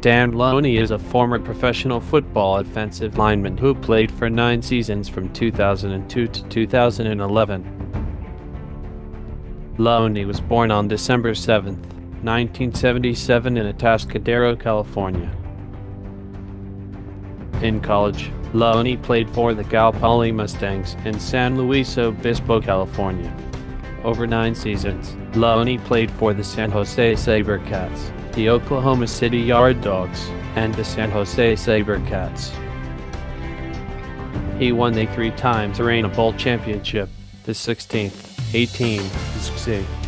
Dan Loney is a former professional football offensive lineman who played for 9 seasons from 2002 to 2011. Loney was born on December 7, 1977 in Atascadero, California. In college, Loney played for the Cal Poly Mustangs in San Luis Obispo, California. Over 9 seasons, Loney played for the San Jose SaberCats, the Oklahoma City Yard Dawgz, and the San Jose SaberCats. He won the 3 times Arena Bowl championship, the 16th, 18th, and 16th.